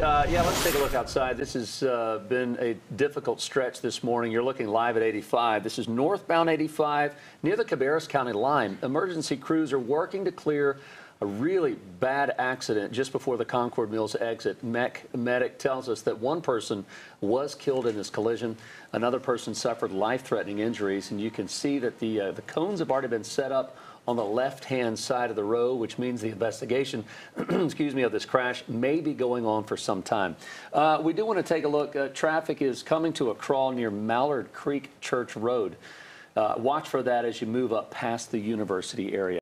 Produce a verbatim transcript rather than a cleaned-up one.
Uh, yeah, let's take a look outside. This has uh, been a difficult stretch this morning. You're looking live at eighty-five. This is northbound eighty-five near the Cabarrus County line. Emergency crews are working to clear a really bad accident just before the Concord Mills exit. Mech Medic tells us that one person was killed in this collision. Another person suffered life-threatening injuries, and you can see that the, uh, the cones have already been set up on the left-hand side of the road, which means the investigation excuse me, of this crash may be going on for some time. Uh, we do want to take a look. Uh, traffic is coming to a crawl near Mallard Creek Church Road. Uh, watch for that as you move up past the university area.